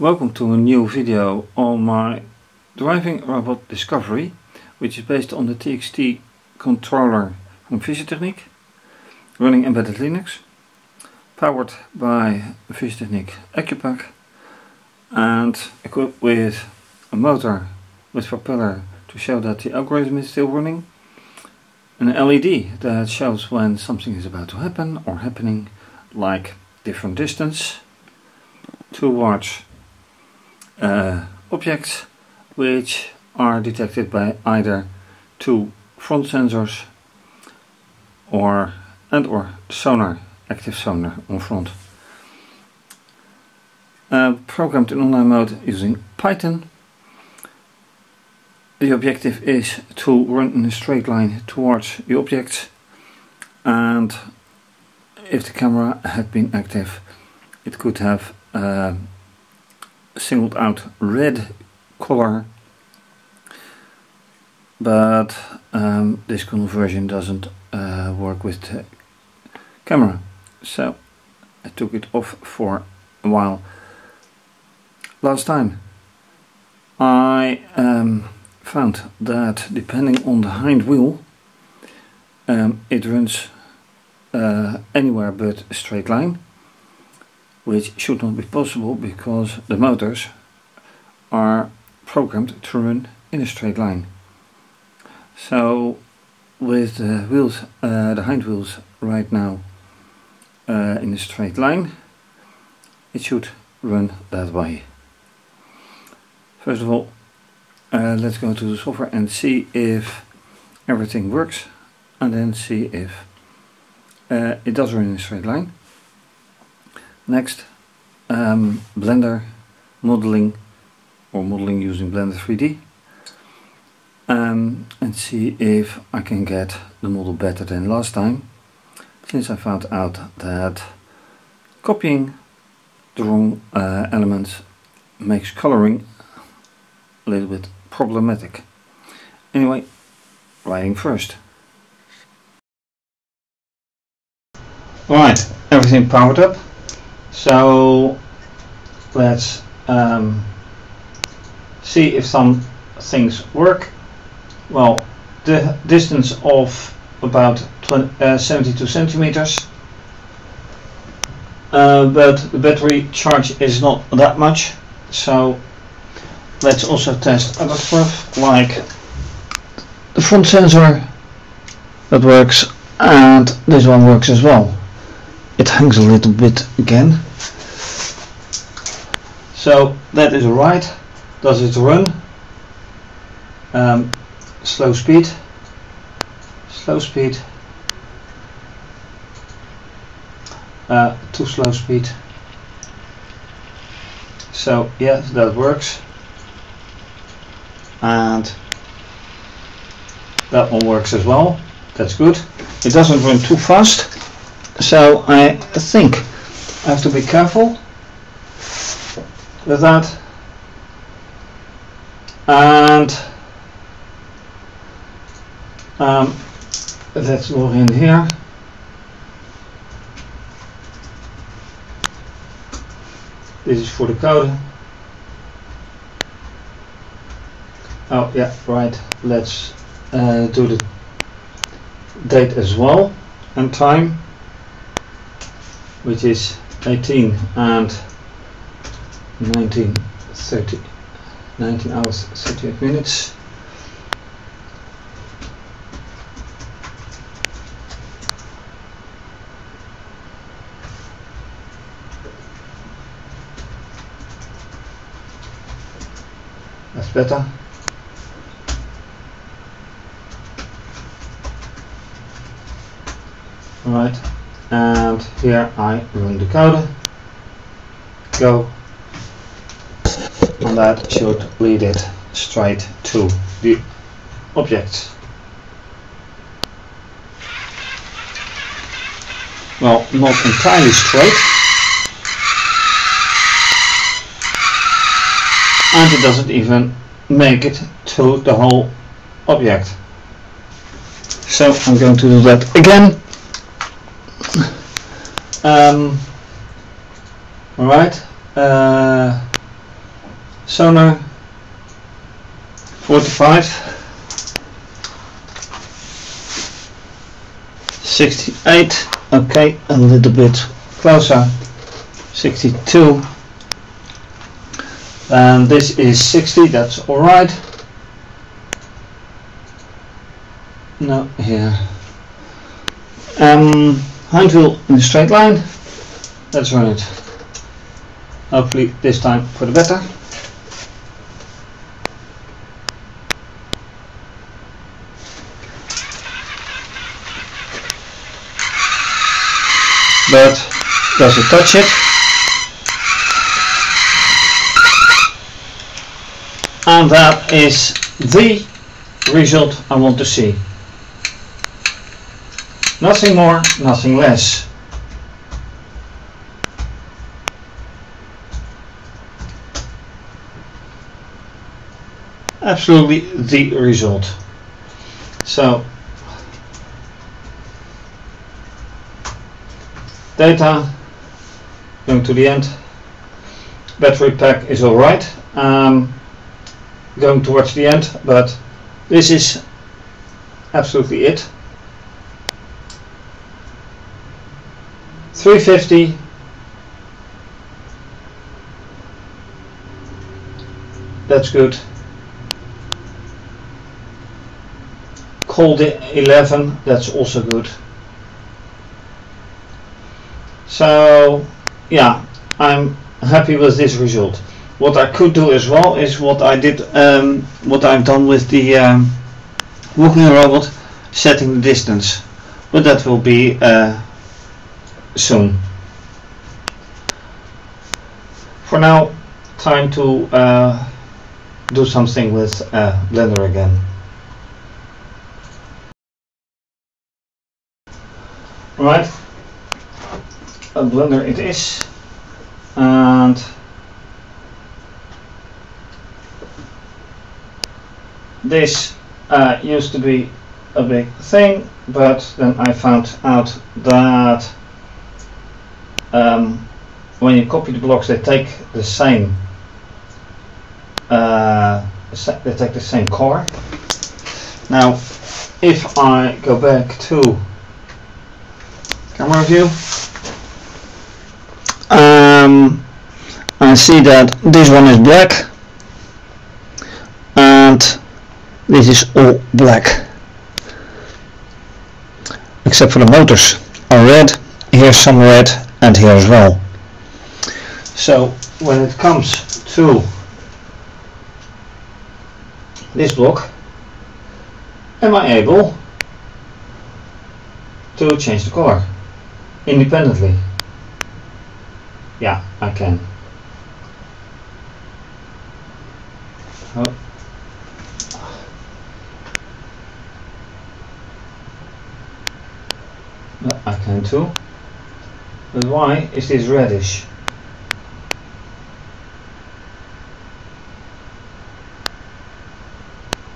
Welcome to a new video on my driving robot discovery, which is based on the TXT controller from fischertechnik, running embedded Linux, powered by fischertechnik Accupack, and equipped with a motor with propeller to show that the algorithm is still running, an LED that shows when something is about to happen or happening, like different distance towards objects which are detected by either two front sensors or sonar, active sonar on front. Programmed in online mode using Python. The objective is to run in a straight line towards the object, and if the camera had been active it could have singled out red color, but this conversion doesn't work with the camera, so I took it off for a while. Last time I found that depending on the hind wheel it runs anywhere but a straight line, which should not be possible because the motors are programmed to run in a straight line. So with the wheels, the hind wheels right now in a straight line, it should run that way. First of all, let's go to the software and see if everything works, and then see if it does run in a straight line. Next, Blender modeling, or modeling using Blender3D, and see if I can get the model better than last time, since I found out that copying the wrong elements makes coloring a little bit problematic. Anyway, writing first. Alright, everything powered up. So let's see if some things work. Well, the distance of about 72 centimeters, but the battery charge is not that much, so let's also test other stuff like the front sensor that works, and this one works as well. It hangs a little bit again, so that is alright. Does it run? Slow speed, too slow speed. So yeah, that works, and that one works as well. That's good. It doesn't run too fast, so I think I have to be careful with that, and let's log in here. This is for the code. Oh yeah, right, let's do the date as well, and time, which is 18 and 19 hours 38 minutes. That's better. All right. And here I run the code, go, and that should lead it straight to the object. Well, not entirely straight, and it doesn't even make it to the whole object. So I'm going to do that again. All right, So now 45, 68, okay, a little bit closer, 62, and this is 60, that's alright. No, here, hind wheel in a straight line, let's run it, hopefully this time for the better. But does it touch it? And that is the result I want to see. Nothing more, nothing less. Absolutely the result. So data going to the end, battery pack is alright, going towards the end, but this is absolutely it. 350, that's good. Cold 11, that's also good. So yeah, I'm happy with this result. What I could do as well is what I did, what I've done with the walking robot, setting the distance, but that will be soon. For now, time to do something with Blender again. All right. A Blender it is, and this used to be a big thing, but then I found out that when you copy the blocks, they take the same core. Now if I go back to camera view, I see that this one is black and this is all black except for the motors are red, here's some red and here as well. So when it comes to this block, am I able to change the color independently? Yeah, I can. Oh. I can too. But why is this reddish?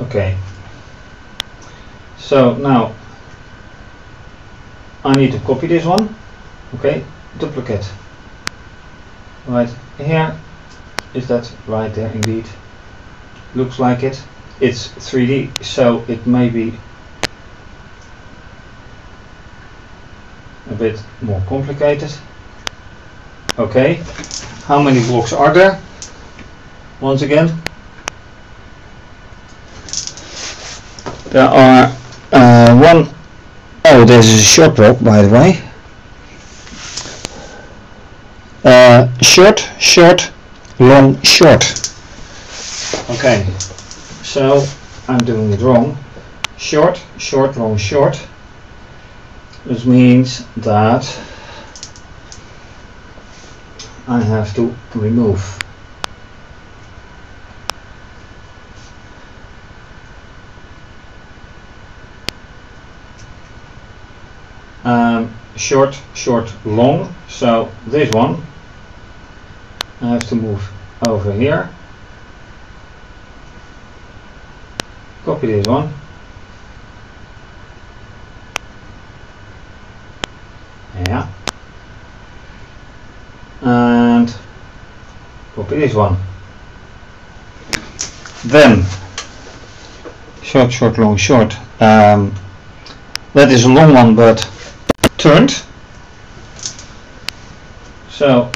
Okay. So now I need to copy this one. Okay, duplicate. Right here, is that right there? Indeed, looks like it. It's 3D, so it may be a bit more complicated. Okay, how many blocks are there? Once again, there are one. Oh, there's a short block, by the way. Short, short, long, short. Okay, so I'm doing it wrong. Short, short, long, short. This means that I have to remove. Short, short, long. So this one I have to move over here, copy this one, yeah, and copy this one, Then short, long, short. That is a long one, but turned. So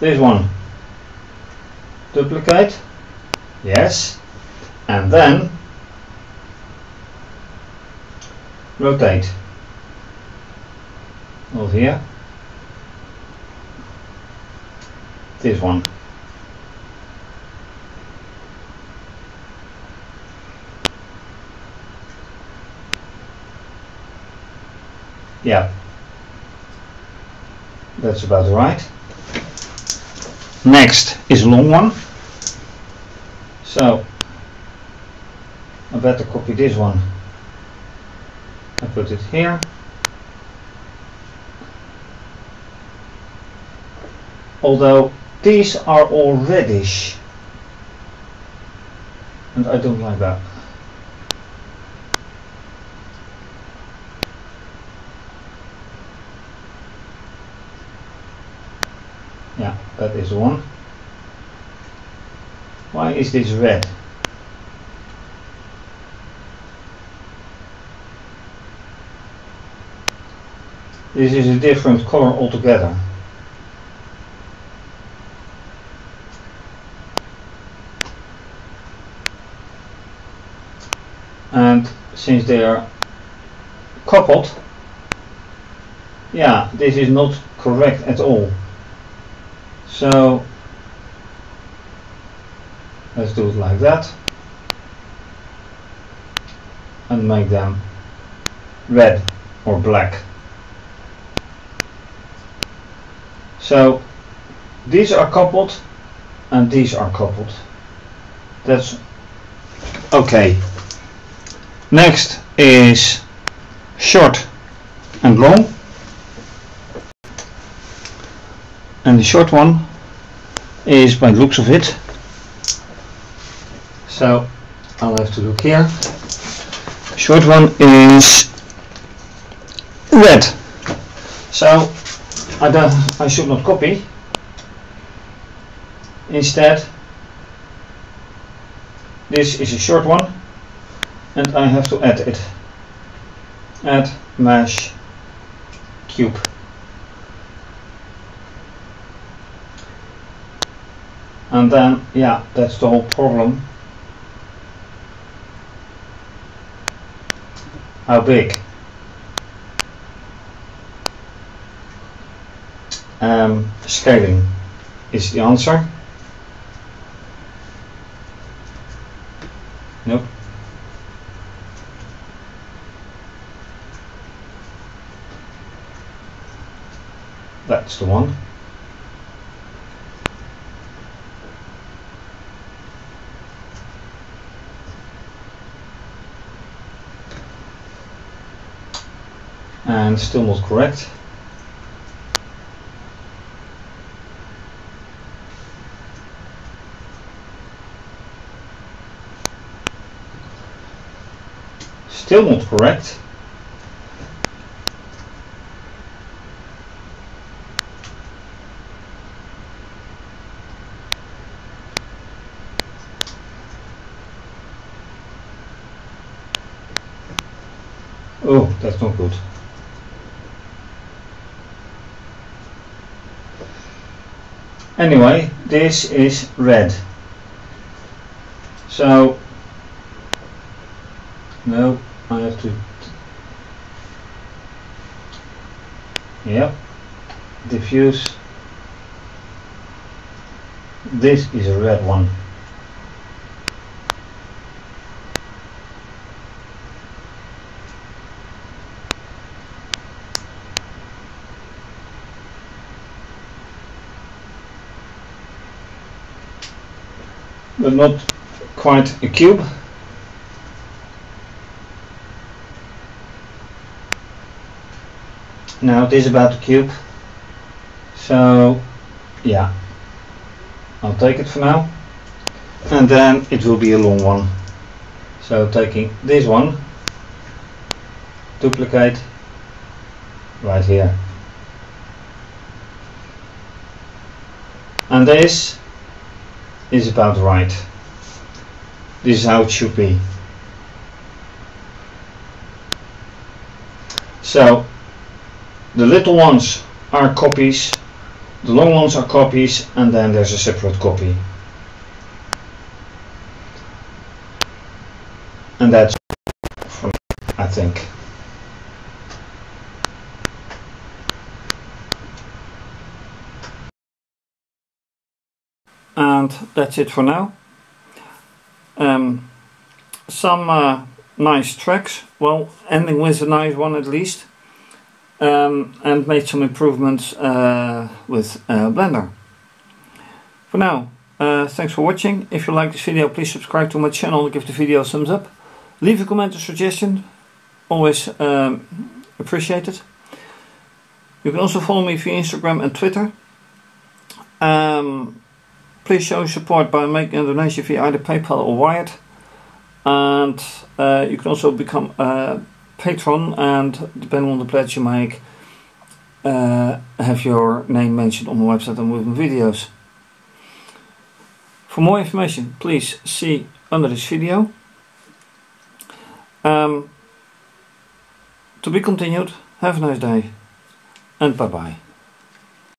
this one, duplicate, yes, and then rotate over here. This one. Yeah, that's about right. Next is a long one, so I better copy this one and put it here. Although these are all reddish, and I don't like that. Yeah, that is one. Why is this red? This is a different color altogether. And since they are coupled, yeah, this is not correct at all. So let's do it like that and make them red or black. So these are coupled and these are coupled. That's okay. Next is short and long. And the short one is by the looks of it. So I'll have to look here. Short one is red. So I should not copy. Instead, this is a short one, and I have to add it. Add mesh cube. And then, yeah, that's the whole problem. How big? Scaling is the answer. Nope. That's the one. And still not correct. Still not correct. Oh, that's not good. Anyway, this is red. So, no, I have to, yep, diffuse. This is a red one. But not quite a cube. Now this is about the cube. So yeah, I'll take it for now. And then it will be a long one. So taking this one, duplicate right here. And this is about right. This is how it should be. So the little ones are copies, the long ones are copies, and then there's a separate copy. And that's from, I think. And that's it for now. Some nice tracks, well, ending with a nice one at least, and made some improvements with Blender. For now, thanks for watching. If you like this video, please subscribe to my channel, give the video a thumbs up, leave a comment or suggestion, always appreciated. You can also follow me via Instagram and Twitter. Please show your support by making a donation via either PayPal or Wirecard. And you can also become a patron, and depending on the pledge you make, have your name mentioned on my website and with my videos. For more information, please see under this video. To be continued, have a nice day, and bye bye.